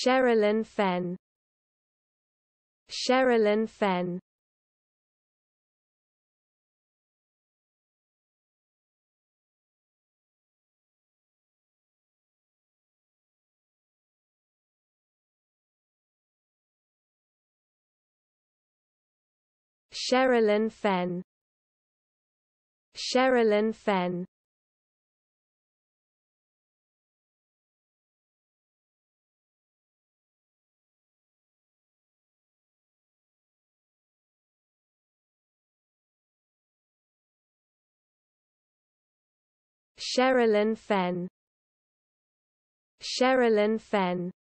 Sherilyn Fenn. Sherilyn Fenn. Sherilyn Fenn. Sherilyn Fenn. Sherilyn Fenn. Sherilyn Fenn.